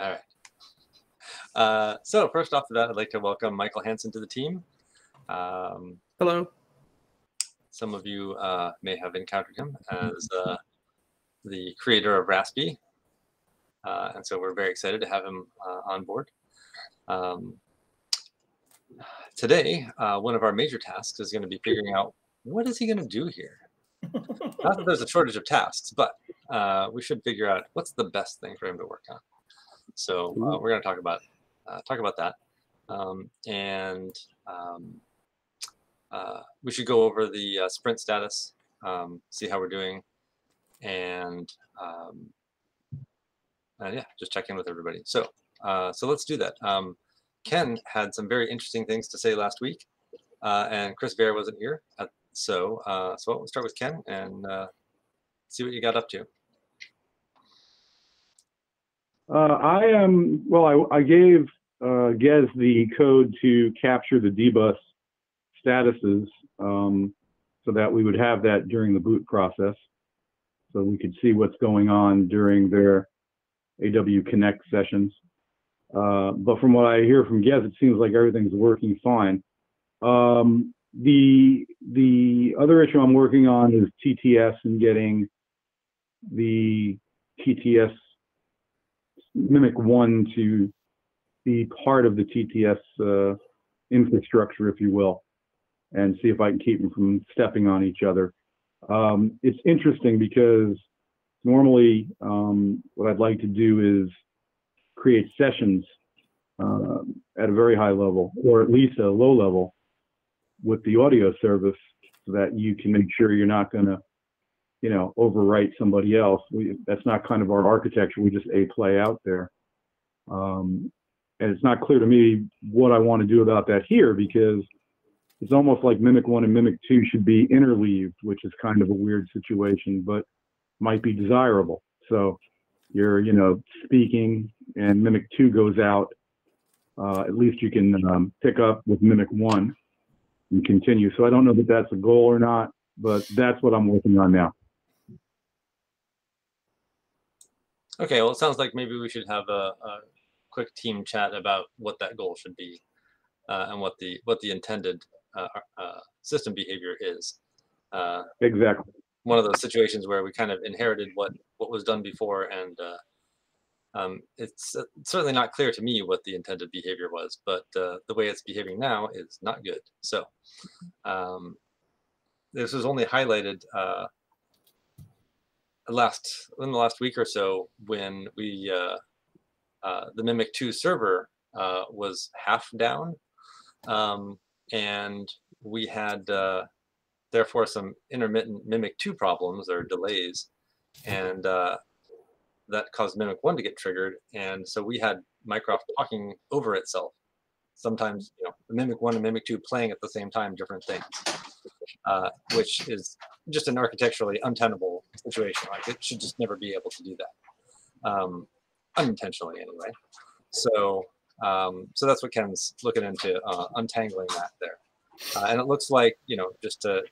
All right. So first off the bat, I'd like to welcome Michael Hansen to the team. Hello. Some of you may have encountered him as the creator of Raspi. And so we're very excited to have him on board. Today, one of our major tasks is going to be figuring out what is he going to do here? Not that there's a shortage of tasks, but we should figure out what's the best thing for him to work on. So we're going to talk about that, we should go over the sprint status, see how we're doing, and yeah, just check in with everybody. So let's do that. Ken had some very interesting things to say last week, and Chris Bear wasn't here, so we'll start with Ken and see what you got up to. I gave Gez the code to capture the D-bus statuses so that we would have that during the boot process, so we could see what's going on during their AW Connect sessions. But from what I hear from Gez, it seems like everything's working fine. The other issue I'm working on is TTS and getting the TTS Mimic 1 to be part of the TTS infrastructure, if you will, and see if I can keep them from stepping on each other. It's interesting because normally what I'd like to do is create sessions at a very high level, or at least a low level, with the audio service, so that you can make sure you're not going to, you know, overwrite somebody else. That's not kind of our architecture. We just play out there. And it's not clear to me what I want to do about that here, because it's almost like Mimic 1 and Mimic 2 should be interleaved, which is kind of a weird situation, but might be desirable. So you're, you know, speaking and Mimic 2 goes out. At least you can pick up with Mimic 1 and continue. So I don't know that that's a goal or not, but that's what I'm working on now. Okay, well, it sounds like maybe we should have a quick team chat about what that goal should be, and what the intended system behavior is. Exactly. One of those situations where we kind of inherited what was done before, and it's certainly not clear to me what the intended behavior was, but the way it's behaving now is not good. So this was only highlighted in the last week or so, when we the Mimic 2 server was half down, and we had therefore some intermittent Mimic 2 problems or delays, and that caused Mimic 1 to get triggered, and so we had Mycroft talking over itself. Sometimes, you know, Mimic 1 and Mimic 2 playing at the same time, different things, which is just an architecturally untenable situation. Like, it should just never be able to do that, unintentionally anyway. So, so that's what Ken's looking into, untangling that there. And it looks like, you know, just to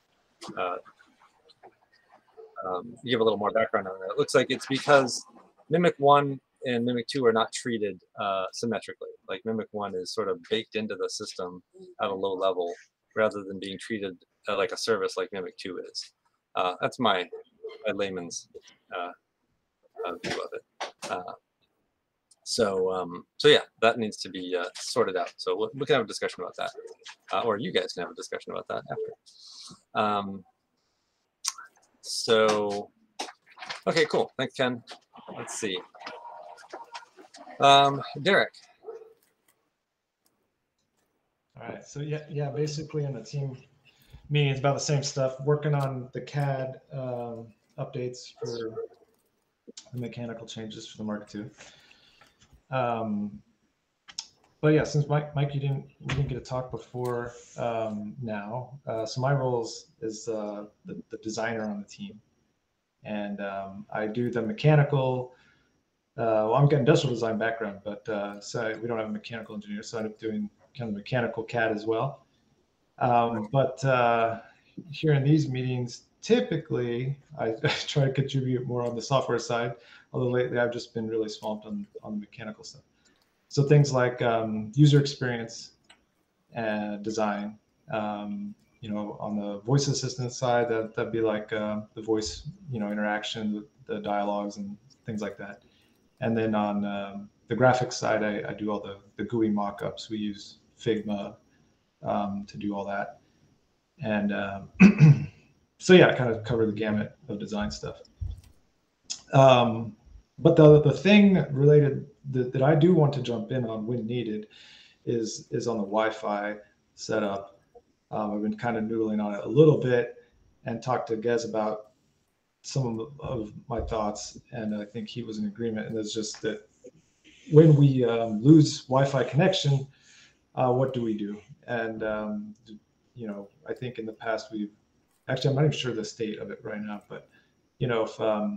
give a little more background on that, it looks like it's because Mimic 1 and Mimic 2 are not treated symmetrically. Like, Mimic 1 is sort of baked into the system at a low level, rather than being treated like a service like Mimic 2 is. That's my layman's view of it. So yeah, that needs to be sorted out. So we can have a discussion about that, or you guys can have a discussion about that after. So, okay, cool. Thanks, Ken. Let's see. Derek. All right. So yeah, basically in the team meeting, it's about the same stuff. Working on the CAD updates for the mechanical changes for the Mark II. But yeah, since Mike, we didn't get to talk before now. So my role is the designer on the team, and I do the mechanical. Well, I'm got industrial design background, but so we don't have a mechanical engineer, so I end up doing kind of mechanical CAD as well. But here in these meetings, typically I try to contribute more on the software side. although lately I've just been really swamped on the mechanical stuff. So things like user experience design, you know, on the voice assistant side, that'd be like the voice, you know, interaction, the dialogues and things like that. And then on the graphics side, I do all the GUI mockups. We use Figma to do all that. And so, yeah, I kind of cover the gamut of design stuff. But the thing related that I do want to jump in on when needed is on the Wi-Fi setup. I've been kind of noodling on it a little bit and talked to Gez about some of my thoughts. And I think he was in agreement. And it's just that when we lose Wi-Fi connection, what do we do? And, you know, I think in the past we've actually, I'm not even sure the state of it right now, but, you know, if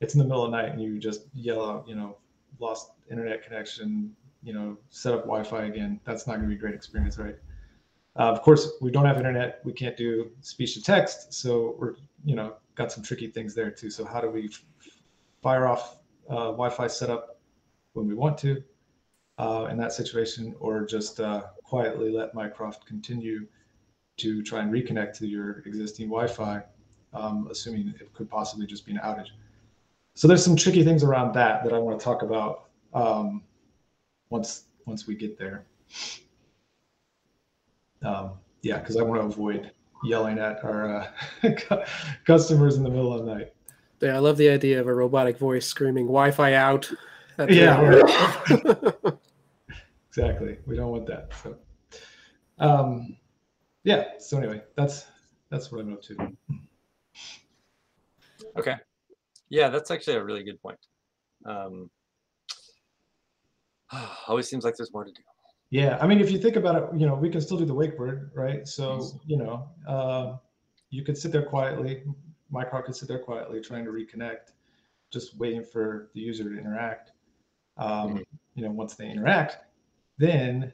it's in the middle of the night and you just yell out, you know, lost internet connection, you know, set up Wi-Fi again, that's not going to be a great experience, right? Of course, we don't have internet. We can't do speech to text. So we're, you know, got some tricky things there too. So how do we fire off Wi-Fi setup when we want to in that situation, or just quietly let Mycroft continue to try and reconnect to your existing Wi-Fi, assuming it could possibly just be an outage. So there's some tricky things around that I want to talk about once we get there. Yeah, because I want to avoid yelling at our customers in the middle of the night. Yeah, I love the idea of a robotic voice screaming Wi-Fi out. Yeah, right. Exactly. We don't want that. So, yeah. So anyway, that's what I'm up to. Okay. Yeah, that's actually a really good point. Always seems like there's more to do. Yeah, I mean, if you think about it, you know, we can still do the wake word, right? So, you know, you could sit there quietly. Mycroft could sit there quietly trying to reconnect, just waiting for the user to interact. You know, once they interact, then,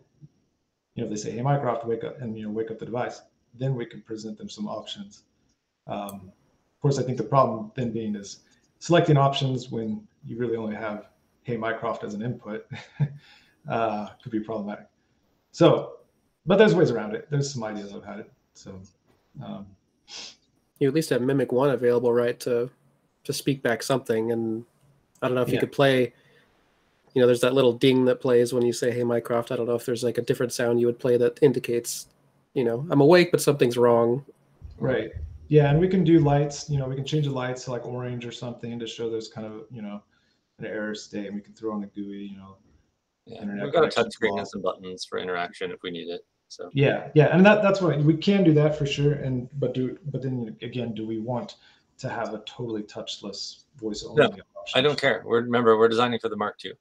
you know, they say, hey, Mycroft, wake up, and, you know, wake up the device. Then we can present them some options. Of course, I think the problem then being is selecting options when you really only have, hey, Mycroft as an input could be problematic. So, but there's ways around it. There's some ideas I've had it. So you at least have Mimic One available, right, to speak back something. And I don't know if you could play, you know, there's that little ding that plays when you say, hey, Mycroft. I don't know if there's like a different sound you would play that indicates, you know, I'm awake, but something's wrong. Right. Yeah, and we can do lights, you know, we can change the lights to like orange or something to show there's kind of, you know, an error state, and we can throw on the GUI, you know. Yeah, internet, we've got a touch screen and some buttons for interaction if we need it. So yeah, yeah, and that's what we can do that for sure. And but then again, do we want to have a totally touchless voice only option? I don't care. Remember we're designing for the Mark II.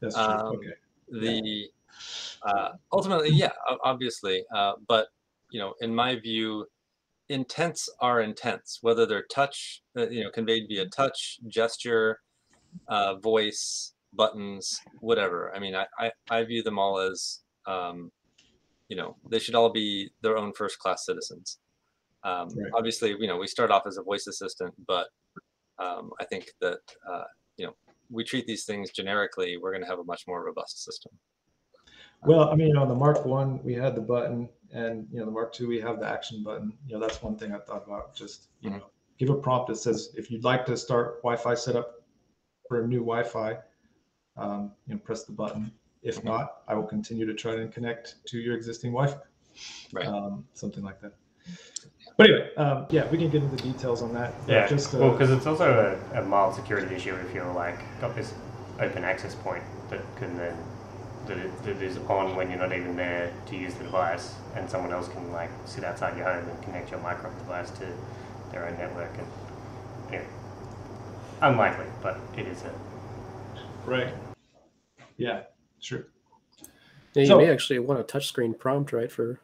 That's true. Okay. Ultimately, yeah, obviously, but you know, in my view, intents are intents, whether they're touch, you know, conveyed via touch, gesture, voice, buttons, whatever. I mean, I view them all as, you know, they should all be their own first-class citizens. Right. Obviously, you know, we start off as a voice assistant, but I think that, you know, we treat these things generically, we're going to have a much more robust system. Well, I mean, on the Mark One, we had the button, and you know, the Mark Two, we have the action button. You know, that's one thing I thought about. Just you know, give a prompt that says, if you'd like to start Wi-Fi setup for a new Wi-Fi, you know, press the button. If not, I will continue to try to connect to your existing Wi-Fi. Right. Something like that. But anyway, yeah, we can get into the details on that. Yeah. Just, well, because it's also a mild security issue if you're like got this open access point that can then. That is on when you're not even there to use the device, and someone else can like sit outside your home and connect your Mycroft device to their own network. And anyway, unlikely, but it is a right. Yeah, sure. Yeah, you so, may actually want a touchscreen prompt, right? For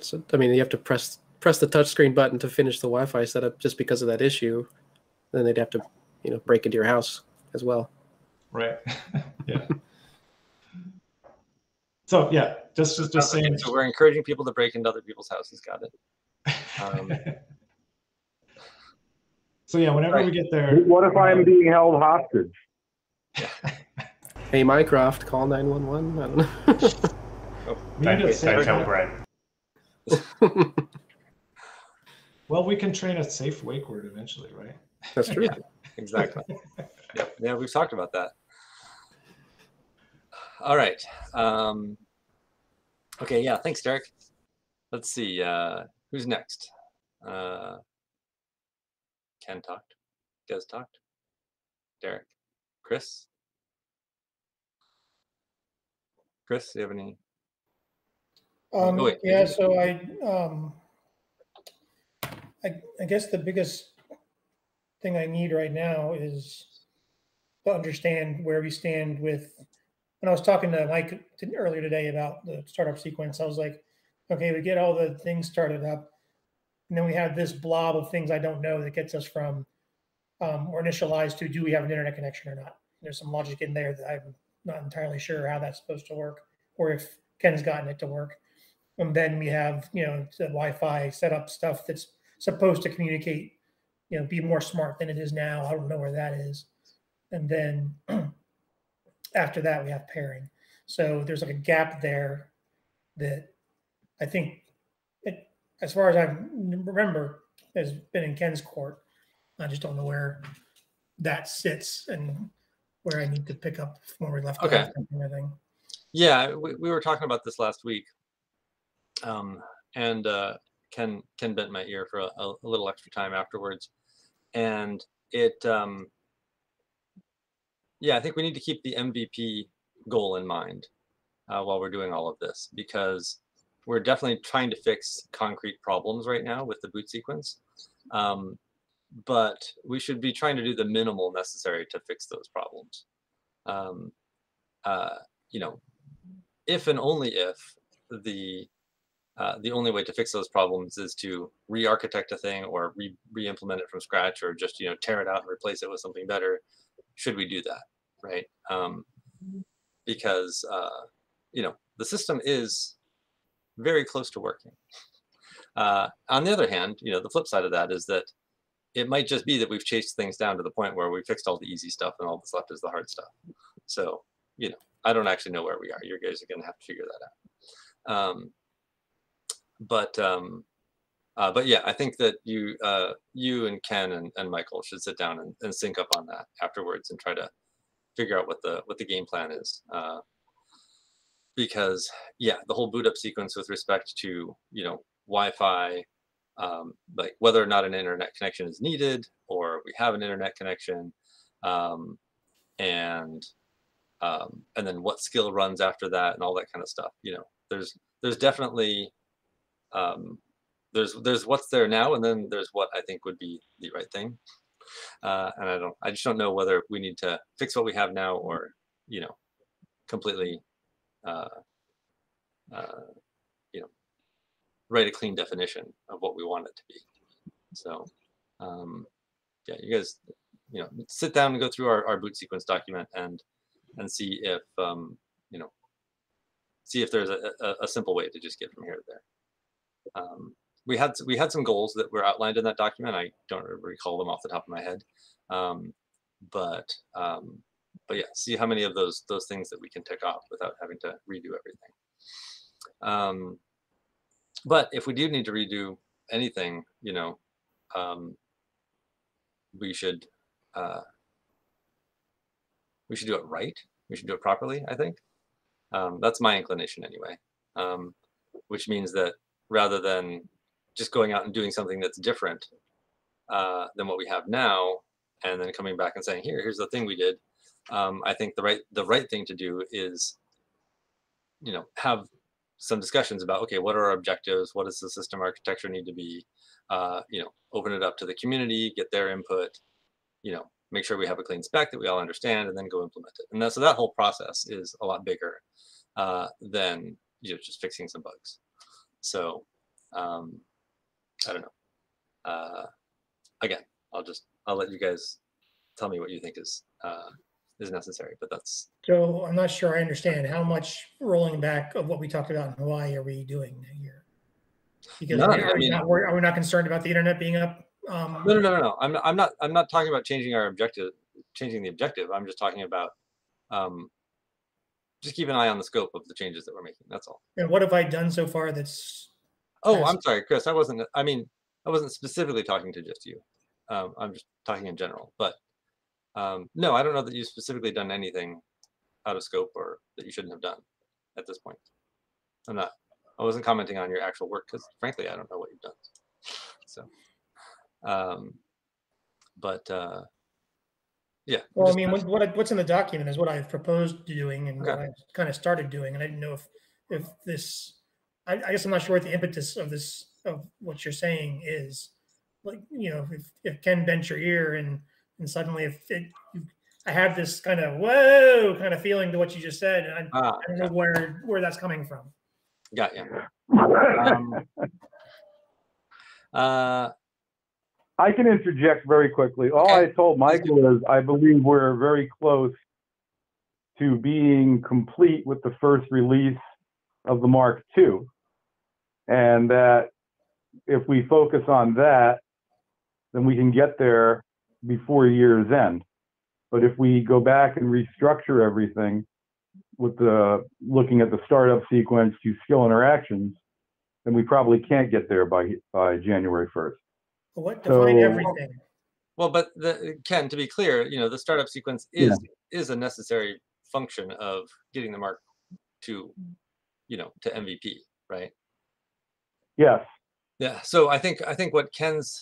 so, I mean, you have to press the touchscreen button to finish the Wi-Fi setup just because of that issue. Then they'd have to, you know, break into your house as well. Right. Yeah. So yeah, just saying. So we're encouraging people to break into other people's houses. Got it. So yeah, whenever we get there. What if I'm being held hostage? Hey, Mycroft, call 911. I don't know. Well, we can train a safe wake word eventually, right? That's true. Exactly. Yep. Yeah, we've talked about that. All right. Okay. Yeah. Thanks, Derek. Let's see. Who's next? Ken talked. Gez talked. Derek. Chris. Chris, do you have any? Yeah. So I guess the biggest thing I need right now is to understand where we stand with. When I was talking to Mike earlier today about the startup sequence, I was like, okay, we get all the things started up, and then we have this blob of things I don't know that gets us from or initialized to do we have an internet connection or not. There's some logic in there that I'm not entirely sure how that's supposed to work, or if Ken's gotten it to work. And then we have, you know, the Wi-Fi setup stuff that's supposed to communicate, you know, be more smart than it is now. I don't know where that is. And then after that, we have pairing. So there's like a gap there that I think, as far as I remember, has been in Ken's court. I just don't know where that sits and where I need to pick up where we left off. Yeah, we were talking about this last week, and Ken bent my ear for a little extra time afterwards, and it. Yeah, I think we need to keep the MVP goal in mind while we're doing all of this, because we're definitely trying to fix concrete problems right now with the boot sequence. But we should be trying to do the minimal necessary to fix those problems. You know, if and only if the only way to fix those problems is to re-architect a thing or re-implement it from scratch, or just, you know, tear it out and replace it with something better. Should we do that, right? Because you know, the system is very close to working. On the other hand, you know, the flip side of that is that it might just be that we've chased things down to the point where we fixed all the easy stuff and all that's left is the hard stuff. So, you know, I don't actually know where we are. You guys are going to have to figure that out. But yeah, I think that you and Ken and Michael should sit down and sync up on that afterwards and try to figure out what the game plan is. Because yeah, the whole boot up sequence with respect to, you know, Wi-Fi, like whether or not an internet connection is needed, or we have an internet connection, and then what skill runs after that and all that kind of stuff. You know, there's definitely there's what's there now, and then there's what I think would be the right thing. And I just don't know whether we need to fix what we have now, or, you know, completely, you know, write a clean definition of what we want it to be. So, yeah, you guys, you know, sit down and go through our boot sequence document and see if, you know, see if there's a simple way to just get from here to there. We had some goals that were outlined in that document. I don't recall them off the top of my head, but yeah, see how many of those things that we can tick off without having to redo everything. But if we do need to redo anything, you know, we should do it right. We should do it properly, I think. That's my inclination anyway. Which means that rather than just going out and doing something that's different than what we have now, and then coming back and saying, here's the thing we did. I think the right thing to do is, you know, have some discussions about, okay, what are our objectives? What does the system architecture need to be? You know, open it up to the community, get their input, you know, make sure we have a clean spec that we all understand, and then go implement it. And so that whole process is a lot bigger than, you know, just fixing some bugs. So, I don't know. Again, I'll let you guys tell me what you think is necessary, but that's. So I'm not sure I understand how much rolling back of what we talked about in Hawaii are we doing here? Because are we not concerned about the internet being up No. I'm not talking about changing our objective, changing the objective. I'm just talking about just keep an eye on the scope of the changes that we're making. That's all. And what have I done so far that's? Oh, I'm sorry, Chris. I wasn't specifically talking to just you. I'm just talking in general. But no, I don't know that you've specifically done anything out of scope or that you shouldn't have done at this point. I'm not. I wasn't commenting on your actual work because, frankly, I don't know what you've done. So, yeah. Well, I mean, what's in the document is what I've proposed doing and what I kind of started doing, and I didn't know if this. I guess I'm not sure what the impetus of this of what you're saying is. Like, you know, if Ken bent your ear and suddenly I have this kind of whoa kind of feeling to what you just said, and I don't know where that's coming from. Got you. I can interject very quickly. All I told Michael is I believe we're very close to being complete with the first release of the Mark II, and that if we focus on that, then we can get there before year's end. But if we go back and restructure everything, with the looking at the startup sequence to skill interactions, then we probably can't get there by January 1st. What define everything? Well, but Ken, to be clear, you know, the startup sequence is a necessary function of getting the Mark to, you know, to MVP, right? Yes. Yeah. So I think what Ken's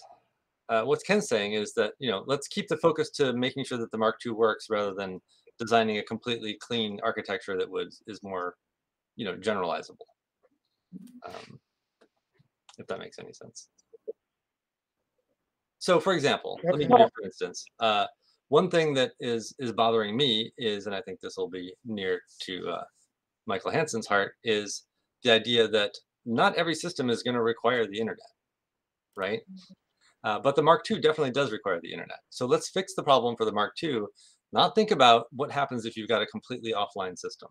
saying is that, you know, let's keep the focus to making sure that the Mark II works rather than designing a completely clean architecture that is more, you know, generalizable. If that makes any sense. So, for example, let me give you, for instance, one thing that is bothering me is, and I think this will be near to Michael Hansen's heart, is the idea that not every system is going to require the internet, right? But the Mark II definitely does require the internet. So let's fix the problem for the Mark II. Not think about what happens if you've got a completely offline system,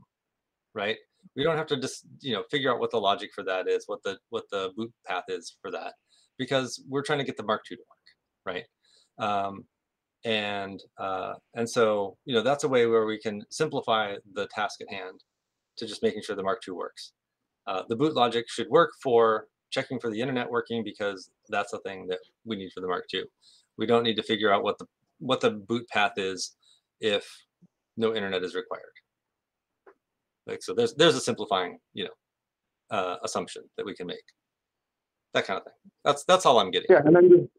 right? We don't have to just, you know, figure out what the logic for that is, what the boot path is for that, because we're trying to get the Mark II to work, right? And so, you know, that's a way where we can simplify the task at hand to just making sure the Mark II works. The boot logic should work for checking for the internet working, because that's the thing that we need for the Mark II. We don't need to figure out what the boot path is if no internet is required. Like, so there's a simplifying, you know, assumption that we can make, that kind of thing. That's all I'm getting. Yeah, and then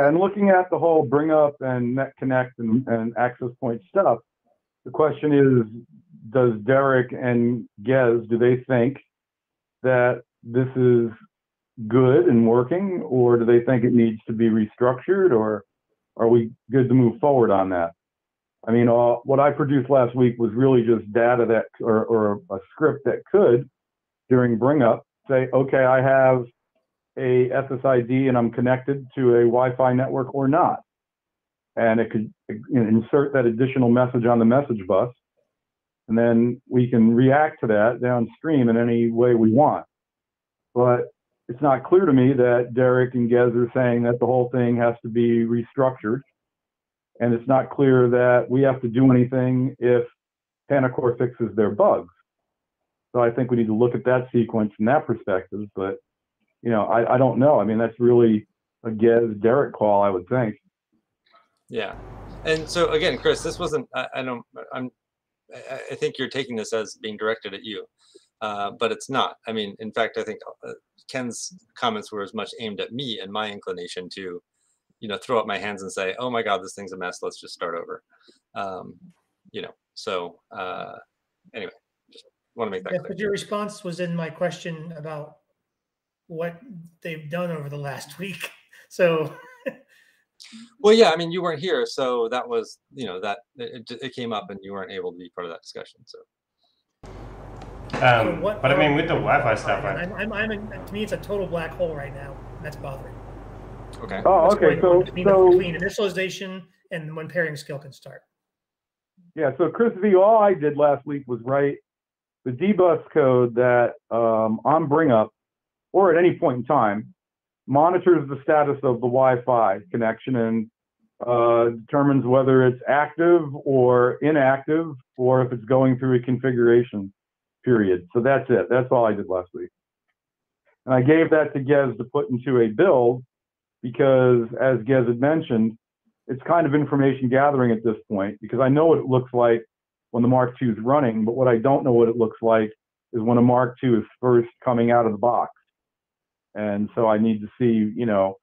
and looking at the whole bring up and net connect and access point stuff, the question is, does Derek and Gez, do they think that this is good and working, or do they think it needs to be restructured, or are we good to move forward on that? I mean, what I produced last week was really just data that, or a script that could, during bring up, say, okay, I have a SSID and I'm connected to a Wi-Fi network or not. And it could insert that additional message on the message bus. And then we can react to that downstream in any way we want. But it's not clear to me that Derek and Gez are saying that the whole thing has to be restructured. And it's not clear that we have to do anything if Panacore fixes their bugs. So I think we need to look at that sequence from that perspective. But, you know, I don't know. I mean, that's really a Gez-Derek call, I would think. Yeah. And so, again, Chris, this wasn't, I think you're taking this as being directed at you, but it's not. I mean, in fact, I think Ken's comments were as much aimed at me and my inclination to, you know, throw up my hands and say, "Oh my God, this thing's a mess. Let's just start over." You know. So anyway, just want to make that clear. But your response was in my question about what they've done over the last week. So. Well, yeah. I mean, you weren't here, so that was, you know, that it came up, and you weren't able to be part of that discussion. So. But I mean, with the Wi-Fi stuff, to me, it's a total black hole right now. That's bothering me. Okay. Oh, okay. So between initialization and when pairing skill can start. Yeah. So Chris V, all I did last week was write the D-bus code that on bring up, or at any point in time, monitors the status of the Wi-Fi connection and determines whether it's active or inactive, or if it's going through a configuration period. So that's it. That's all I did last week. And I gave that to Gez to put into a build because, as Gez had mentioned, it's kind of information gathering at this point, because I know what it looks like when the Mark II is running, but what I don't know what it looks like is when a Mark II is first coming out of the box. And so I need to see, you know,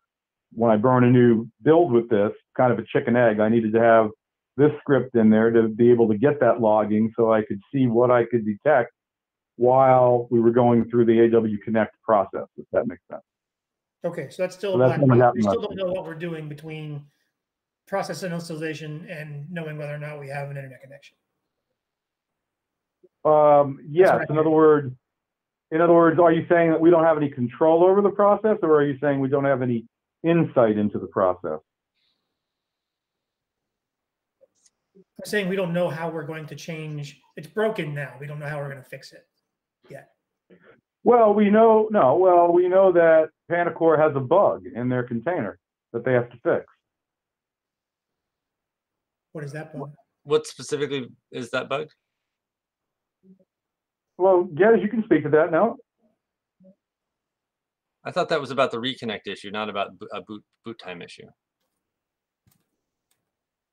when I burn a new build with this, kind of a chicken egg, I needed to have this script in there to be able to get that logging so I could see what I could detect while we were going through the AW Connect process, if that makes sense. Okay, so that's still so black. We still don't know what we're doing between process initialization and knowing whether or not we have an internet connection. Yes, right. In other words, are you saying that we don't have any control over the process, or are you saying we don't have any insight into the process? I'm saying we don't know how we're going to change. It's broken now. We don't know how we're going to fix it yet. Well, we know that Panacore has a bug in their container that they have to fix. What is that bug? What specifically is that bug? Well, Gez, you can speak to that now. I thought that was about the reconnect issue, not about a boot time issue.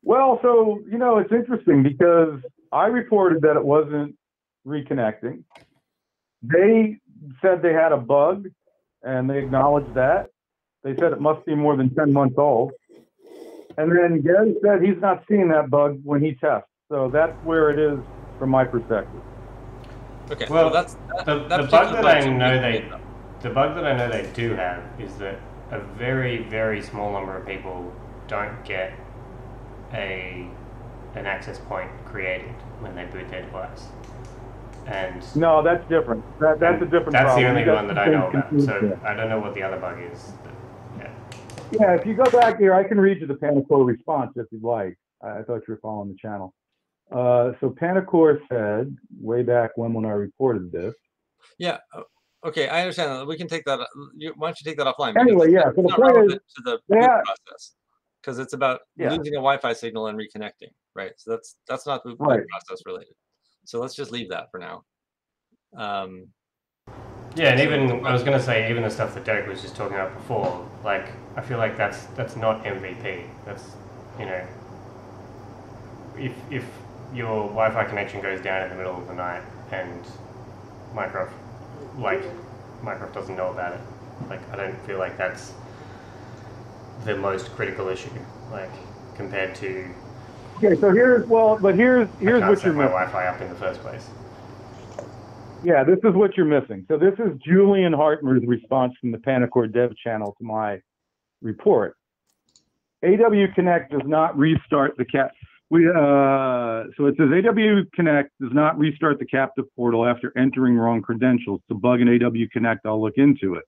Well, so, you know, it's interesting because I reported that it wasn't reconnecting. They said they had a bug, and they acknowledged that. They said it must be more than 10 months old. And then Gez said he's not seeing that bug when he tests. So that's where it is from my perspective. Okay. Well, the bug that I know they do have is that a very, very small number of people don't get an access point created when they boot their device. And no, that's different. That's a different problem. That's the only one that I know about. So I don't know what the other bug is. But yeah. Yeah. If you go back here, I can read you the Panacore response if you'd like. I thought you were following the channel. So Panacore said way back when I reported this. Yeah. Okay, I understand that. We can take that. Why don't you take that offline? Anyway, yeah. So the point is, to the process, because it's about losing a Wi-Fi signal and reconnecting, right? So that's not the process related. So let's just leave that for now. Yeah, and even I was going to say, even the stuff that Derek was just talking about before, like I feel like that's not MVP. That's, you know, if your Wi-Fi connection goes down in the middle of the night and Mycroft doesn't know about it. Like, I don't feel like that's the most critical issue. Like, compared to. Okay, so here's what you're missing. My Wi-Fi up in the first place. Yeah, this is what you're missing. So this is Julian Hartner's response from the Panacore Dev channel to my report. AW Connect does not restart the cat. So it says AW Connect does not restart the captive portal after entering wrong credentials. It's a bug in AW Connect. I'll look into it.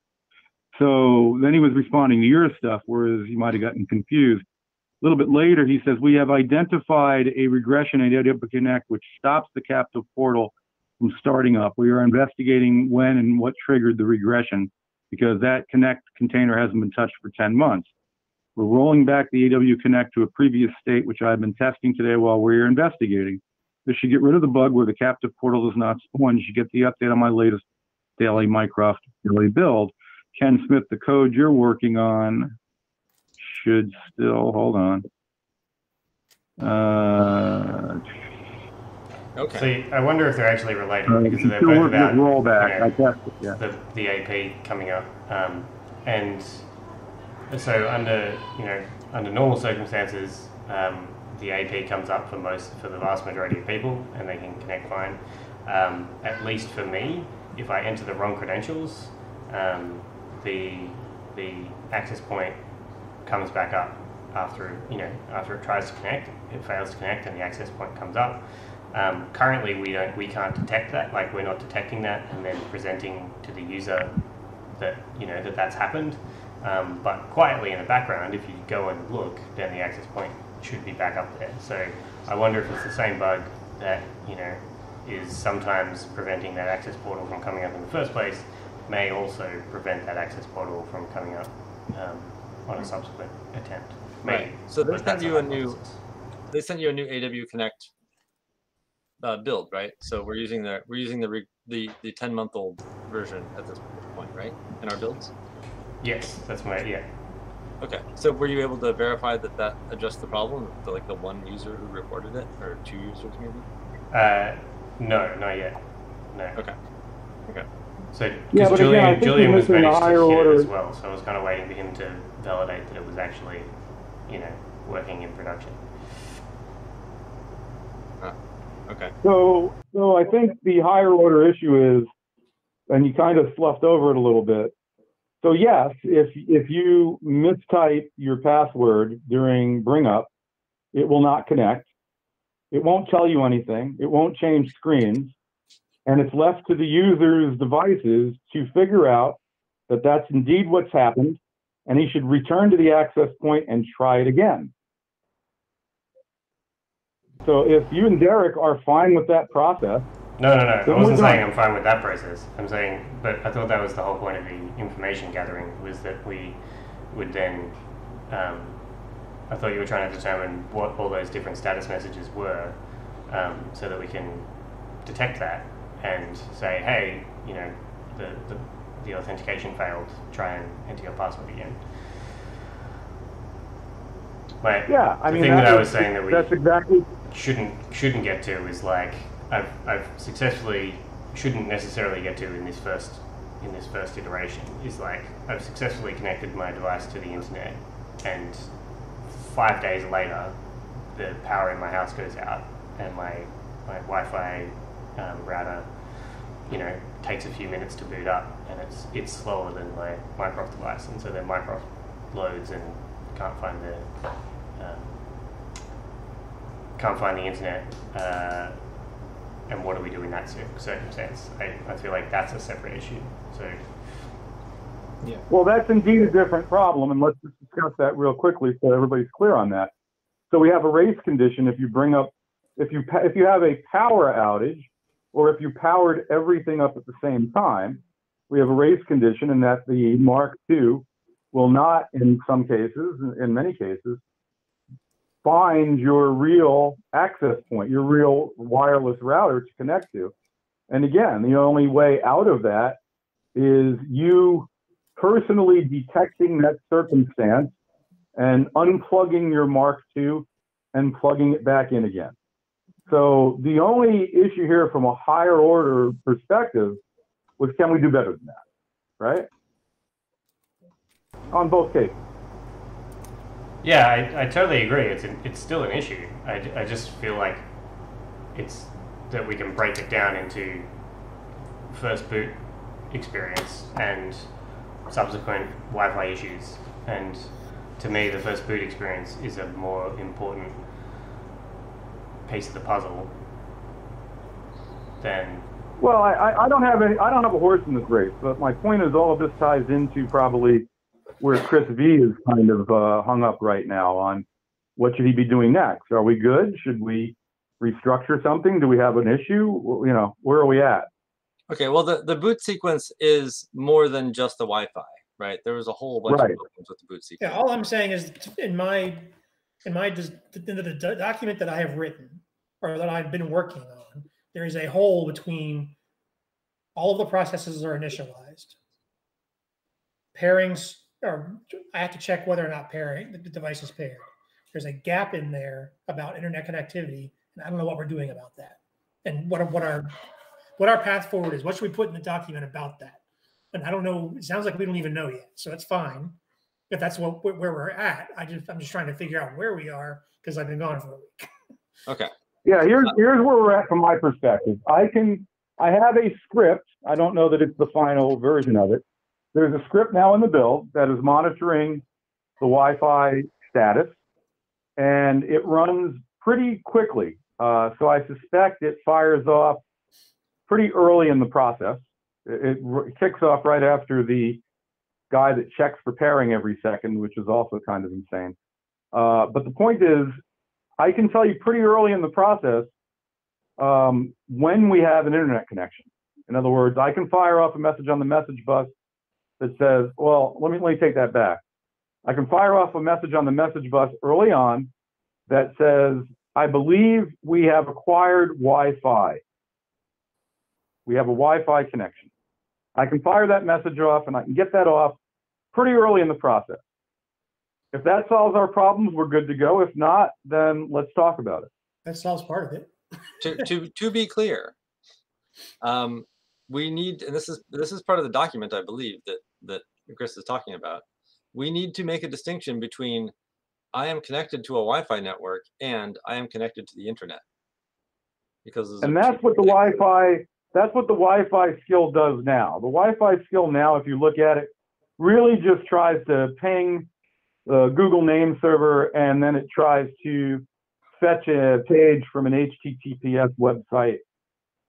So then he was responding to your stuff, whereas he might have gotten confused. A little bit later, he says, we have identified a regression in AW Connect which stops the captive portal from starting up. We are investigating when and what triggered the regression because that Connect container hasn't been touched for 10 months. We're rolling back the AW Connect to a previous state, which I've been testing today while we're investigating. This should get rid of the bug where the captive portal does not spawn. You should get the update on my latest daily Mycroft daily build. Ken Smith, the code you're working on should still, hold on. Okay. So I wonder if they're actually related because they're both about rollback, you know, the AP coming up. And so under normal circumstances, the AP comes up for the vast majority of people, and they can connect fine. At least for me, if I enter the wrong credentials, the access point comes back up after it tries to connect, it fails to connect, and the access point comes up. Currently, we can't detect that, like we're not detecting that, and then presenting to the user that that's happened. But quietly in the background, if you go and look, then the access point should be back up there. So I wonder if it's the same bug that, is sometimes preventing that access portal from coming up in the first place, may also prevent that access portal from coming up on a subsequent attempt. Maybe. Right. So they sent you a new, they sent you a new AW Connect build, right? So we're using the the 10-month-old version at this point, right? In our builds. Yes, that's my idea. Okay. So were you able to verify that that addressed the problem, the, like the one user who reported it, or two users maybe? No, not yet. No. Okay. Okay. So because Julian was managed to hit it as well, so I was kind of waiting for him to validate that it was actually, you know, working in production. Okay. So I think the higher order issue is, and you kind of sloughed over it a little bit. So yes, if you mistype your password during bring up, it will not connect. It won't tell you anything. It won't change screens. And it's left to the user's devices to figure out that that's indeed what's happened, and he should return to the access point and try it again. So if you and Derek are fine with that process... No. I wasn't saying I'm fine with that process. I'm saying, but I thought that was the whole point of the information gathering, was that we would then... I thought you were trying to determine what all those different status messages were, so that we can detect that and say, hey, you know, the authentication failed, try and enter your password again. But yeah, I mean, the thing that I was saying that we shouldn't get to is like, I've successfully, shouldn't necessarily get to in this first iteration, is like, I've successfully connected my device to the internet, and 5 days later the power in my house goes out and my Wi-Fi router, you know, takes a few minutes to boot up, and it's slower than my Mycroft device, and so then Mycroft loads and can't find the internet. And what do we do in that circumstance? I feel like that's a separate issue. So yeah. Well, that's indeed a different problem, and let's just discuss that real quickly so everybody's clear on that. So we have a race condition if you bring up, if you have a power outage, or if you powered everything up at the same time, we have a race condition, and that the Mark II will not, in some cases, in many cases, find your real access point, your real wireless router to connect to. And again, the only way out of that is you personally detecting that circumstance and unplugging your Mark II and plugging it back in again. So the only issue here from a higher order perspective was, can we do better than that, right? On both cases. Yeah, I totally agree. It's still an issue. I just feel like it's that we can break it down into first boot experience and subsequent Wi-Fi issues. And to me, the first boot experience is a more important piece of the puzzle than... Well, I don't have a horse in this race, but my point is all of this ties into probably where Chris V is kind of hung up right now on what should he be doing next. Are we good? Should we restructure something? Do we have an issue? You know, where are we at? Okay, well, the boot sequence is more than just the Wi-Fi, right? There was a whole bunch of problems with the boot sequence. Yeah, all I'm saying is in the document that I have written, or that I've been working on, there is a hole between all of the processes are initialized. Pairings, or I have to check whether or not the device is paired. There's a gap in there about internet connectivity, and I don't know what we're doing about that, and what our path forward is. What should we put in the document about that? And I don't know. It sounds like we don't even know yet, so that's fine. If that's where we're at, I'm just trying to figure out where we are because I've been gone for a week. Okay. Yeah, here's where we're at from my perspective. I have a script. I don't know that it's the final version of it. There's a script now in the build that is monitoring the Wi-Fi status, and it runs pretty quickly. So I suspect it fires off pretty early in the process. It kicks off right after the guy that checks for pairing every second, which is also kind of insane. But the point is, I can tell you pretty early in the process when we have an internet connection. In other words, I can fire off a message on the message bus that says, well, let me take that back. I can fire off a message on the message bus early on that says, I believe we have acquired Wi-Fi. We have a Wi-Fi connection. I can fire that message off and I can get that off pretty early in the process. If that solves our problems, we're good to go. If not, then let's talk about it. That solves part of it. to be clear, we need, and this is part of the document, I believe, that Chris is talking about. We need to make a distinction between I am connected to a Wi-Fi network and I am connected to the internet. And that's what the Wi-Fi skill does now. The Wi-Fi skill now, if you look at it, really just tries to ping the Google name server, and then it tries to fetch a page from an HTTPS website.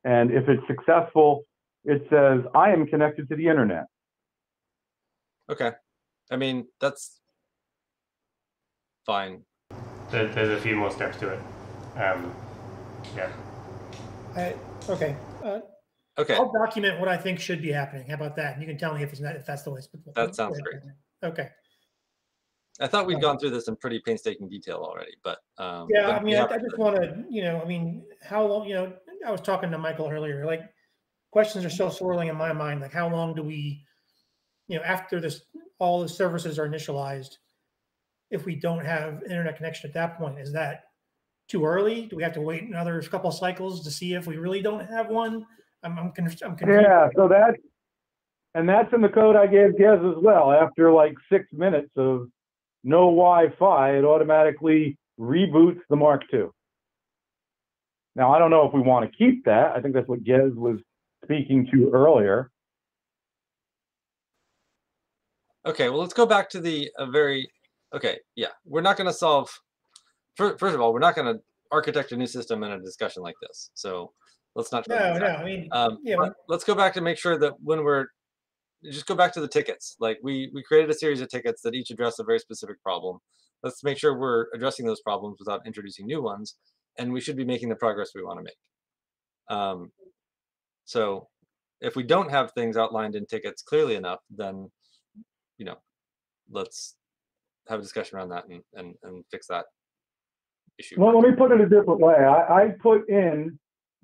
And if it's successful, it says, I am connected to the internet. Okay. I mean, that's fine. There's a few more steps to it. Yeah. Okay. Okay. I'll document what I think should be happening. How about that? You can tell me if it's not, if that's the way. That sounds great. Okay. I thought we'd gone through this in pretty painstaking detail already, but yeah. I mean, I just want to, I mean, how long? I was talking to Michael earlier. Like, questions are still swirling in my mind. Like, how long do we, after this, all the services are initialized, if we don't have internet connection at that point, is that too early? Do we have to wait another couple cycles to see if we really don't have one? I'm confused. Yeah, so that's in the code I gave Gez as well. After like 6 minutes of no Wi-Fi, it automatically reboots the Mark II. Now, I don't know if we want to keep that. I think that's what Gez was speaking to earlier. Okay, well, let's go back to the okay, yeah. We're not going to solve, first of all, we're not going to architect a new system in a discussion like this. So let's not. No, no, I mean, yeah. Let's go back to make sure that when we're, just go back to the tickets. Like we created a series of tickets that each address a very specific problem. Let's make sure we're addressing those problems without introducing new ones. And we should be making the progress we want to make. So if we don't have things outlined in tickets clearly enough, then, let's have a discussion around that and fix that issue. Well, let me put it a different way. I put in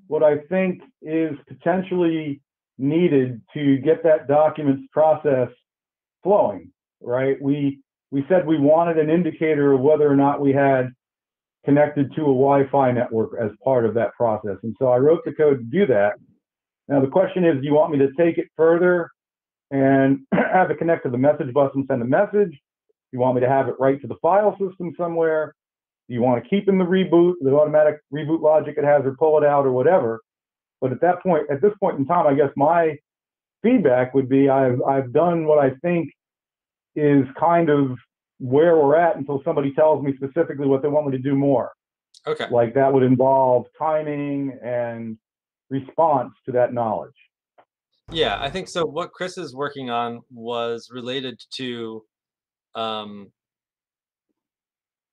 what I think is potentially needed to get that documents process flowing, right? We said we wanted an indicator of whether or not we had connected to a Wi-Fi network as part of that process. And so I wrote the code to do that. Now the question is, do you want me to take it further and have it connect to the message bus and send a message? Do you want me to have it write to the file system somewhere? Do you want to keep in the reboot, the automatic reboot logic it has, or pull it out or whatever? But at this point in time, I guess my feedback would be I've done what I think is kind of where we're at until somebody tells me specifically what they want me to do more. Okay. Like that would involve timing and response to that knowledge. Yeah, I think so. What Chris is working on was related to,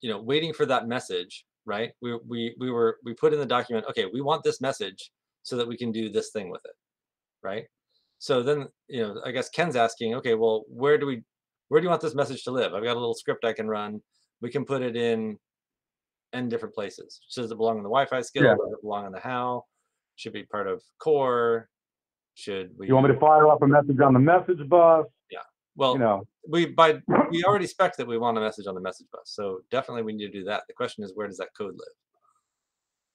waiting for that message, right? We put in the document, okay, we want this message, so that we can do this thing with it, right? So then, I guess Ken's asking, okay, well, where do you want this message to live? I've got a little script I can run. We can put it in n different places. So does it belong in the Wi-Fi skill? Yeah. Does it belong in the HAL? Should be part of core? Should we? You want me to fire up a message on the message bus? Yeah. Well, we already spec that we want a message on the message bus, so definitely we need to do that. The question is, where does that code live?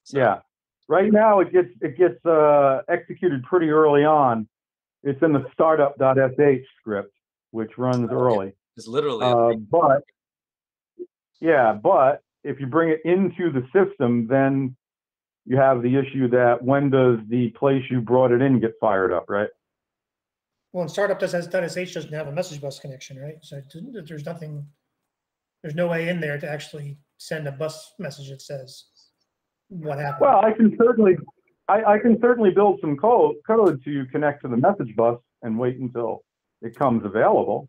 So, yeah. Right now, it gets executed pretty early on. It's in the startup.sh script, which runs early. It's literally. But if you bring it into the system, then you have the issue that when does the place you brought it in get fired up, right? Well, and startup.sh doesn't have a message bus connection, right? So there's no way in there to actually send a bus message that says what happened. Well, I can certainly build some code to connect to the message bus and wait until it comes available.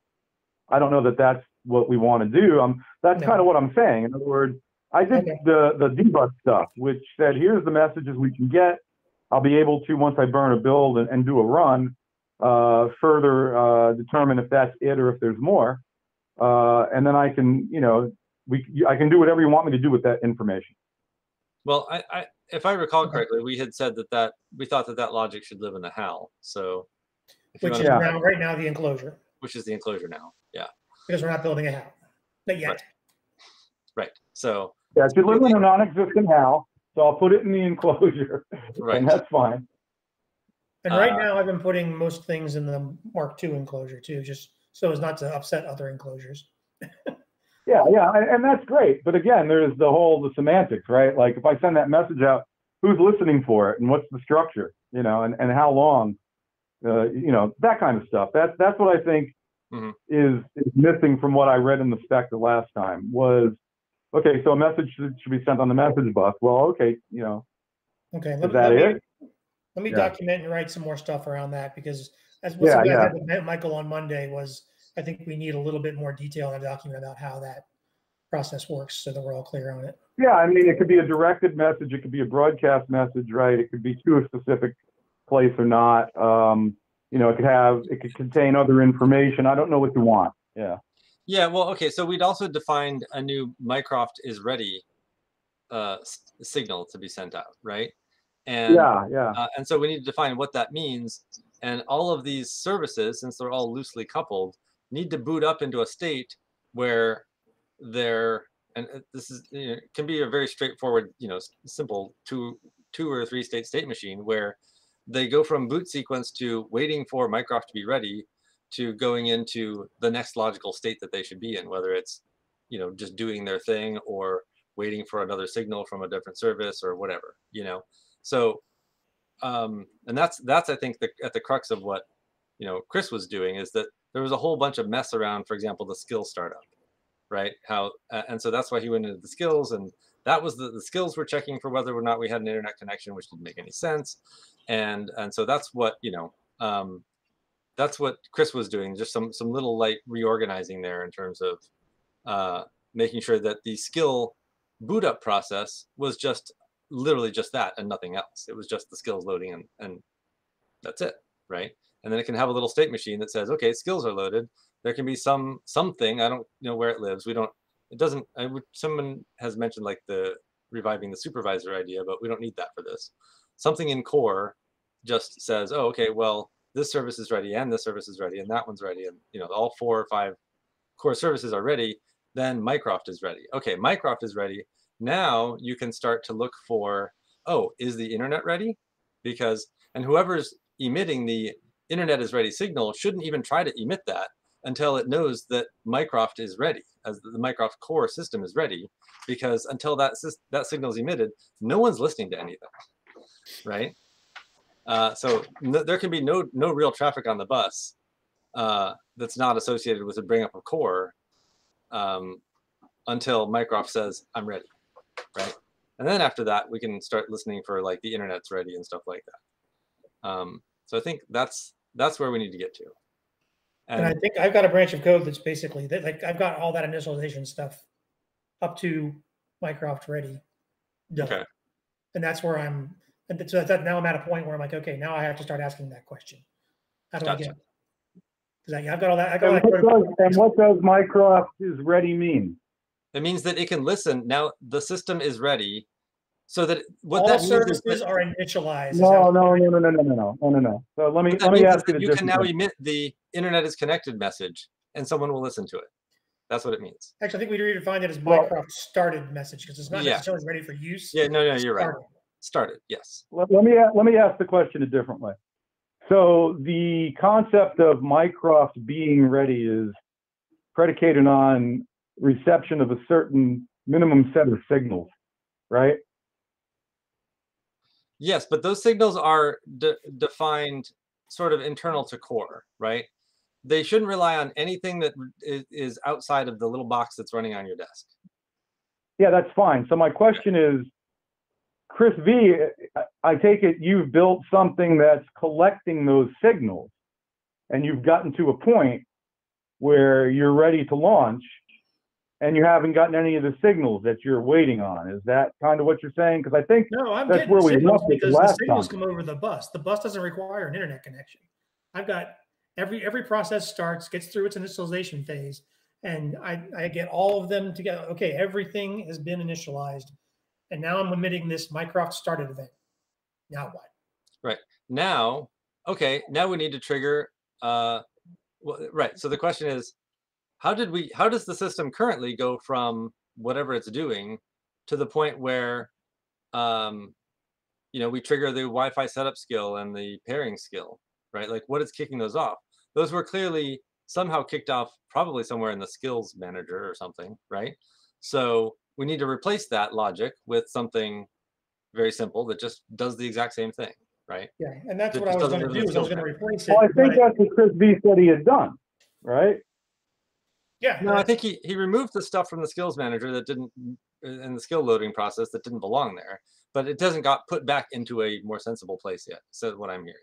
I don't know that that's what we want to do. That's kind of what I'm saying. In other words, I did the D-bus stuff, which said here's the messages we can get. I'll be able to, once I burn a build and do a run, further determine if that's it or if there's more. And then I can, you know, I can do whatever you want me to do with that information. Well, I if I recall correctly, we had said that we thought that logic should live in a HAL. So, which is now, right now the enclosure. Which is the enclosure now, yeah. Because we're not building a HAL, not yet. Right. So yeah, it should live in a non-existent HAL. So I'll put it in the enclosure, right. And that's fine. And right now, I've been putting most things in the Mark II enclosure too, just so as not to upset other enclosures. yeah, and that's great. But again, there's the whole semantics, right? Like if I send that message out, who's listening for it, and what's the structure, you know, and how long, you know, that kind of stuff. That's what I think is missing from what I read in the spec the last time was. Okay, so a message should be sent on the message bus. Well, okay, you know. Okay, let me document and write some more stuff around that, because that's what I met Michael on Monday was, I think we need a little bit more detail in a document about how that process works so that we're all clear on it. Yeah, I mean, it could be a directed message. It could be a broadcast message, right? It could be to a specific place or not. You know, it could contain other information. I don't know what you want. Yeah. Yeah, well, okay, so we'd also defined a new Mycroft is ready signal to be sent out, right? And, and so we need to define what that means. And all of these services, since they're all loosely coupled, need to boot up into a state where they're, and this is, you know, can be a very straightforward, you know, simple two or three state machine where they go from boot sequence to waiting for Mycroft to be ready to going into the next logical state that they should be in, whether it's, you know, just doing their thing or waiting for another signal from a different service or whatever, you know. So, and that's I think at the crux of what, you know, Chris was doing is that there was a whole bunch of mess around, for example, the skills startup, right? How and so that's why he went into the skills, and that was the skills were checking for whether or not we had an internet connection, which didn't make any sense, and so that's what, you know. That's what Chris was doing, just some little light reorganizing there in terms of making sure that the skill boot up process was just literally just that and nothing else. It was just the skills loading and that's it, right? And then it can have a little state machine that says, okay, skills are loaded. There can be something, I don't know where it lives. We don't, it doesn't, someone has mentioned like the reviving the supervisor idea, but we don't need that for this. Something in core just says, oh, okay, well, this service is ready, and this service is ready, and that one's ready, and you know all 4 or 5 core services are ready. Then Mycroft is ready. Okay, Mycroft is ready. Now you can start to look for, oh, is the internet ready? Because and whoever's emitting the internet is ready signal shouldn't even try to emit that until it knows that Mycroft is ready, as the Mycroft core system is ready. Because until that signal is emitted, no one's listening to anything, right? So there can be no real traffic on the bus that's not associated with a bring up of core until Mycroft says, I'm ready, right? And then after that, we can start listening for like the internet's ready and stuff like that. So I think that's where we need to get to. And I think I've got a branch of code that's basically, like I've got all that initialization stuff up to Mycroft ready. Done. Okay. And that's where I'm... And so now I'm at a point where I'm like, okay, now I have to start asking that question. How do I get it? Because I've got all that. What does Mycroft is ready mean? It means that it can listen. Now the system is ready, so that what all that services means is that, are initialized. No. So let me ask you the difference. You can now emit the internet is connected message, and someone will listen to it. That's what it means. Actually, I think we redefined it as Mycroft started message because it's not necessarily ready for use. Yeah, no, you're right. Started, yes. Let me ask the question a different way. So the concept of Mycroft being ready is predicated on reception of a certain minimum set of signals, right? Yes, but those signals are defined sort of internal to core, right? They shouldn't rely on anything that is outside of the little box that's running on your desk. Yeah, that's fine. So my question is, Chris V, I take it you've built something that's collecting those signals, and you've gotten to a point where you're ready to launch, and you haven't gotten any of the signals that you're waiting on. Is that kind of what you're saying? Because I think that's where we left it last time. The signals come over the bus. The bus doesn't require an internet connection. I've got every process starts, gets through its initialization phase, and I get all of them together. Okay, everything has been initialized, and now I'm emitting this Mycroft started event. Now what? Right. Now, okay, now we need to trigger. Well, right. So the question is, how does the system currently go from whatever it's doing to the point where, you know, we trigger the Wi-Fi setup skill and the pairing skill, right? Like, what is kicking those off? Those were clearly somehow kicked off, probably somewhere in the skills manager or something, right? So we need to replace that logic with something very simple that just does the exact same thing, right? Yeah, and that's what I was going to do. I was going to replace it. Well, I think that's what Chris V said he had done, right? Yeah. No, I think he removed the stuff from the skills manager that didn't, in the skill loading process that didn't belong there, but it doesn't got put back into a more sensible place yet. So what I'm hearing.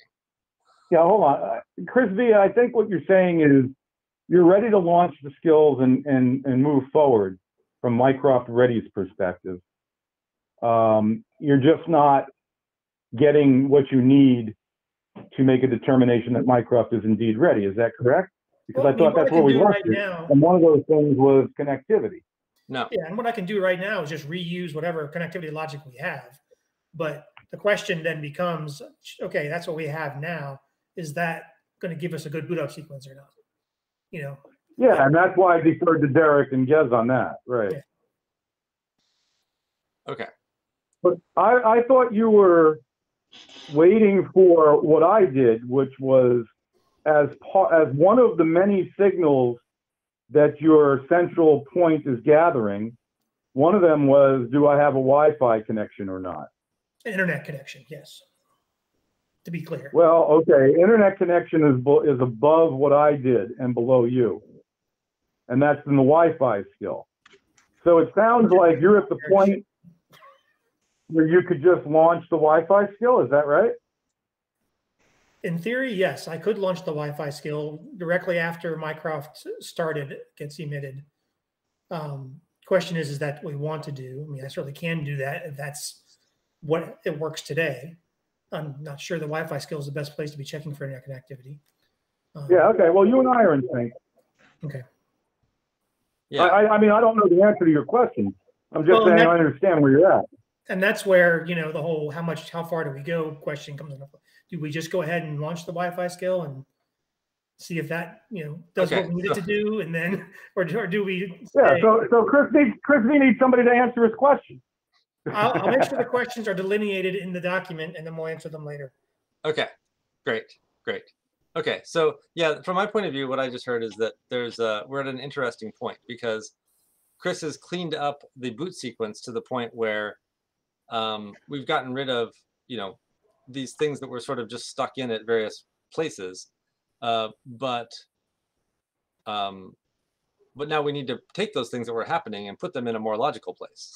Yeah, hold on, Chris V. I think what you're saying is you're ready to launch the skills and move forward from Mycroft Ready's perspective. You're just not getting what you need to make a determination that Mycroft is indeed ready. Is that correct? Because well, I thought that's what we wanted. Right, and one of those things was connectivity. No. Yeah, and what I can do right now is just reuse whatever connectivity logic we have. But the question then becomes, okay, that's what we have now. Is that going to give us a good boot up sequence or not? You know. Yeah, and that's why I deferred to Derek and Gez on that, right? Yeah. Okay. But I thought you were waiting for what I did, which was as one of the many signals that your central point is gathering. One of them was, do I have a Wi-Fi connection or not? Internet connection, yes. To be clear. Well, okay, internet connection is above what I did and below you. And that's in the Wi-Fi skill. So it sounds like you're at the point where you could just launch the Wi-Fi skill, is that right? In theory, yes, I could launch the Wi-Fi skill directly after Mycroft started, gets emitted. Question is that what we want to do? I mean, I certainly can do that if that's what it works today. I'm not sure the Wi-Fi skill is the best place to be checking for internet connectivity. Yeah, okay, well, you and I are in sync. Okay. Yeah. I mean, I don't know the answer to your question. I'm just saying I understand where you're at. And that's where, you know, the whole how far do we go question comes up. Do we just go ahead and launch the Wi-Fi skill and see if that, you know, does what we need it to do, and then, or do we? Yeah. So Chris V needs somebody to answer his question. I'll make sure the questions are delineated in the document, and then we'll answer them later. Okay. Great. Great. Okay. So yeah, from my point of view, what I just heard is that there's we're at an interesting point because Chris has cleaned up the boot sequence to the point where we've gotten rid of, you know, these things that were sort of just stuck in at various places. But now we need to take those things that were happening and put them in a more logical place.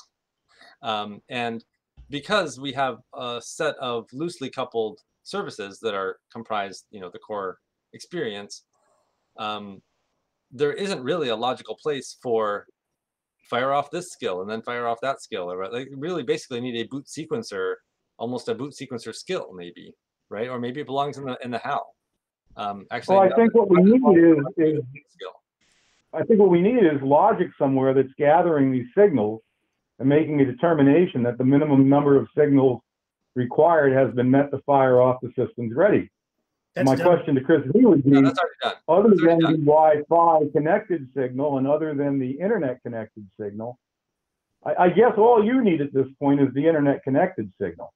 And because we have a set of loosely coupled services that are comprised, you know, the core experience, there isn't really a logical place for fire off this skill and then fire off that skill. Or like really basically need a boot sequencer, almost a boot sequencer skill maybe, right? Or maybe it belongs in the HAL. Actually, well, I think what we need is I think what we need is logic somewhere that's gathering these signals and making a determination that the minimum number of signals required has been met to fire off the systems ready. My question to Chris V would be, other than the Wi-Fi connected signal and other than the internet connected signal, I guess all you need at this point is the internet connected signal.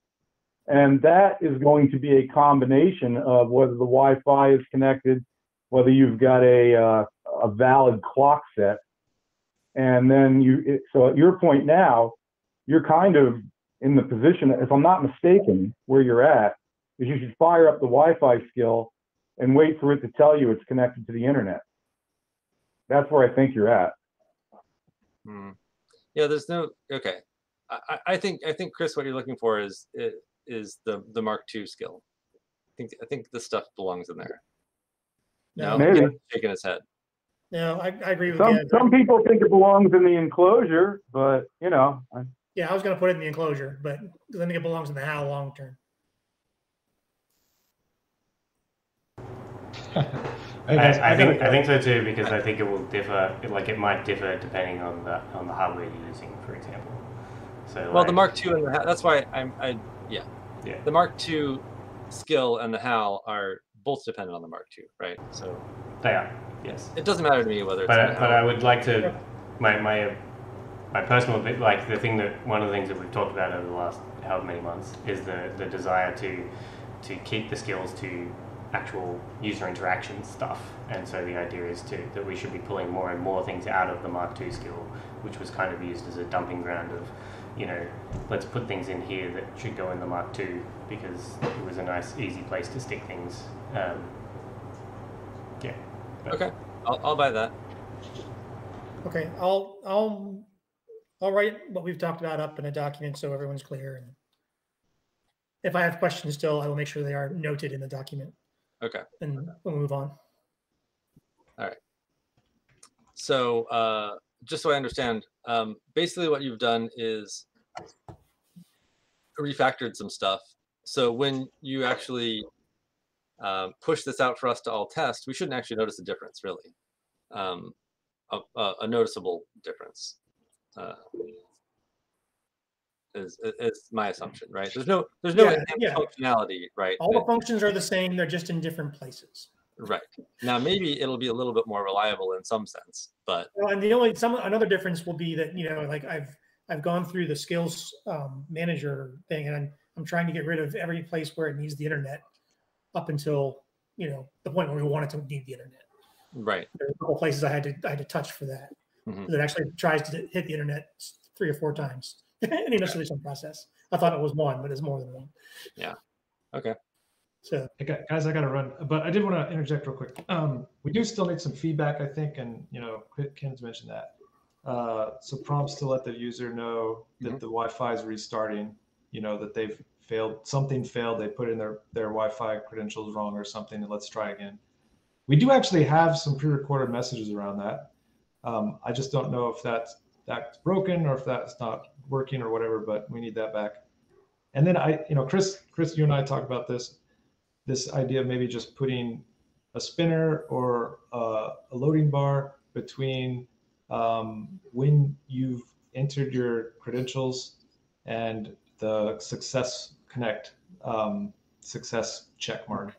And that is going to be a combination of whether the Wi-Fi is connected, whether you've got a valid clock set. And then so at your point now, you're kind of in the position, if I'm not mistaken, where you're at, is you should fire up the Wi-Fi skill and wait for it to tell you it's connected to the internet. That's where I think you're at. Hmm. Yeah, there's no, okay. I think Chris, what you're looking for is the Mark II skill. I think the stuff belongs in there. No, maybe shaking his head. No, I agree with you. Some people think it belongs in the enclosure, but you know. Yeah, I was going to put it in the enclosure, but I think it belongs in the HAL long term. I think so too, because I think it will differ. Like it might differ depending on the hardware you're using, for example. So well, like, the Mark II and the HAL, that's why yeah. The Mark II skill and the HAL are both dependent on the Mark II, right? So they are. Yes. It doesn't matter to me whether. I would like to my personal bit, like the thing that one of the things that we've talked about over the last however many months is the desire to keep the skills to actual user interaction stuff, and so the idea is that we should be pulling more and more things out of the Mark II skill, which was kind of used as a dumping ground of, you know, let's put things in here that should go in the Mark II because it was a nice, easy place to stick things. Yeah. But. Okay, I'll buy that. Okay, I'll write what we've talked about up in a document so everyone's clear. And if I have questions still, I will make sure they are noted in the document. Okay. And we'll move on. All right. So just so I understand, basically what you've done is refactored some stuff. So when you actually push this out for us to all test, we shouldn't actually notice a difference, really, a noticeable difference is my assumption, right? There's no functionality, right? All the functions are the same. They're just in different places. Right. Now, maybe it'll be a little bit more reliable in some sense, but. Well, and the only, another difference will be that, you know, like I've gone through the skills manager thing, and I'm trying to get rid of every place where it needs the internet up until, you know, the point where we wanted to need the internet. Right. There are a couple places I had to touch for that. Mm-hmm. That actually tries to hit the internet 3 or 4 times in an installation process. I thought it was one, but it's more than one. Yeah. Okay. So, okay, guys, I got to run, but I did want to interject real quick. We do still need some feedback, I think, and you know, Ken's mentioned that. So prompts to let the user know that the Wi-Fi is restarting. You know that they've failed, something failed. They put in their Wi-Fi credentials wrong or something, and let's try again. We do actually have some pre-recorded messages around that. I just don't know if that's broken or if that's not working or whatever, but we need that back. And then you know, Chris, you and I talked about this. This idea of maybe just putting a spinner or a loading bar between when you've entered your credentials and the success connect, success check mark.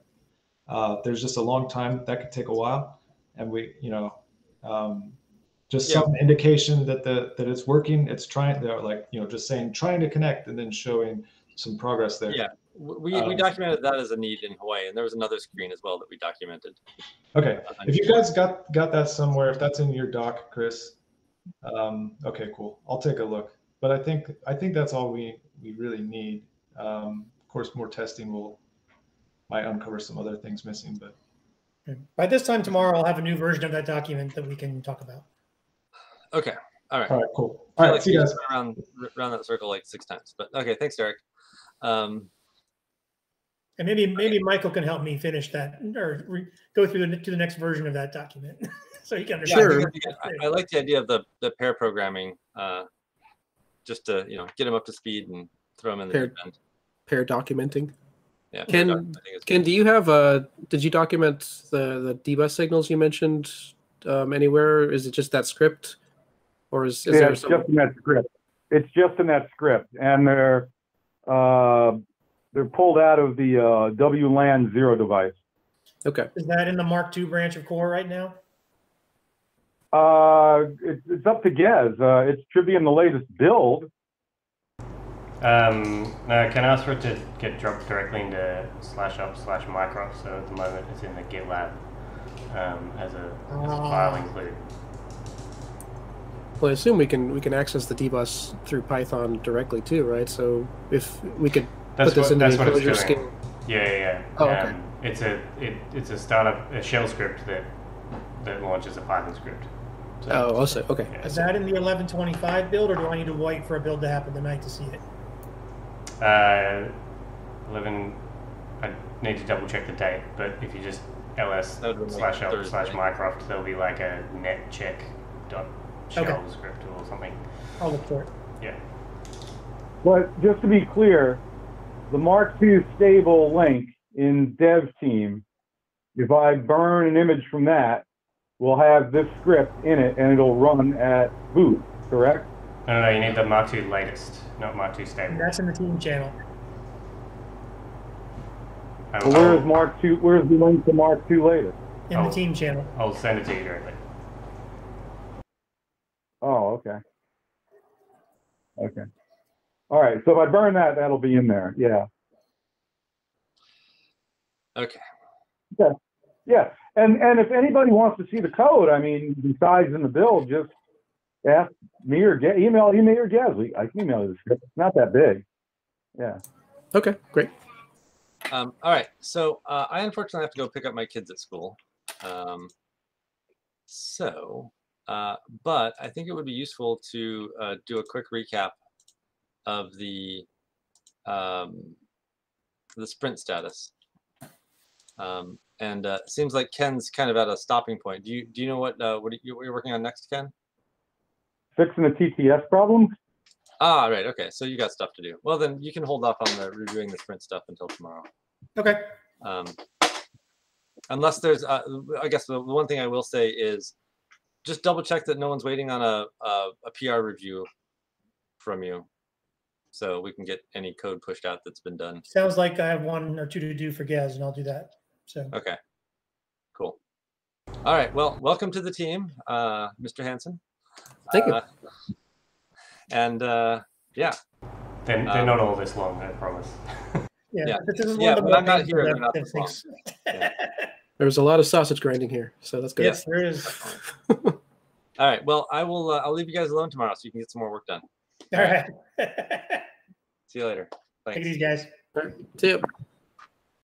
There's just a long time that could take a while, and we, you know, just some indication that that it's working. It's trying. They're like, you know, just saying trying to connect and then showing some progress there. Yeah. We documented that as a need in Hawaii, and there was another screen as well that we documented. Okay, if you guys got that somewhere, if that's in your doc, Chris, okay, cool. I'll take a look. But I think that's all we really need. Of course, more testing might uncover some other things missing. But by this time tomorrow, I'll have a new version of that document that we can talk about. Okay. All right. All right. Cool. All right. See you guys. Around that circle like 6 times. But okay. Thanks, Derek. And maybe Michael can help me finish that or go through to the next version of that document, so you can understand. Sure. I like the idea of the pair programming, just to get them up to speed and throw them in the deep end. Pair documenting. Yeah. Ken, do you have did you document the D-bus signals you mentioned anywhere? Is it just that script, or is there something? It's just in that script. It's just in that script, and they're pulled out of the WLAN 0 device. Okay. Is that in the Mark II branch of Core right now? It's up to Gez. It should be in the latest build. Can I ask for it to get dropped directly into /up/Mycroft? So at the moment it's in the GitLab as a file include. Well, I assume we can access the D-bus through Python directly too, right? So if we could. That's what it's doing. Skin. Yeah. Oh, okay. It's a startup, a shell script that launches a Python script. So, okay. Yeah. Is that in the 11.25 build, or do I need to wait for a build to happen tonight to see it? 11. I need to double check the date, but if you just ls/up/Mycroft, there'll be like a netcheck.shell script or something. I'll look for it. Yeah. Well, just to be clear. The Mark II stable link in dev team If I burn an image from that, we'll have this script in it, and it'll run at boot, correct? No, you need the Mark II latest, not Mark II stable. That's in the team channel. So where's Mark II? Where's the link to Mark II latest? In the team channel. I'll send it to you directly. Oh, okay. Okay. All right. So if I burn that, that'll be in there. Yeah. Okay. Yeah. Yeah. And if anybody wants to see the code, I mean, besides in the build, just ask me or email me or Gez. I can email you the script. It's not that big. Yeah. Okay. Great. All right. So I unfortunately have to go pick up my kids at school. But I think it would be useful to do a quick recap of the sprint status. And it seems like Ken's kind of at a stopping point. Do you know what you're working on next, Ken? Fixing the TTS problem. Ah, right. Okay. So you got stuff to do. Well, then you can hold off on the reviewing the sprint stuff until tomorrow. Okay. Unless there's, I guess the one thing I will say is, just double check that no one's waiting on a PR review from you, so we can get any code pushed out that's been done. Sounds like I have one or two to do for Gez, and I'll do that. So okay, cool. All right. Well, welcome to the team, Mr. Hansen. Thank you. And yeah, they're not all this long, I promise. Yeah, yeah. But I'm not here. Not this long. Yeah. There's a lot of sausage grinding here, so that's good. Yes, there is. All right. Well, I will. I'll leave you guys alone tomorrow, so you can get some more work done. All right. See you later. Thanks. Take it easy, guys. See you.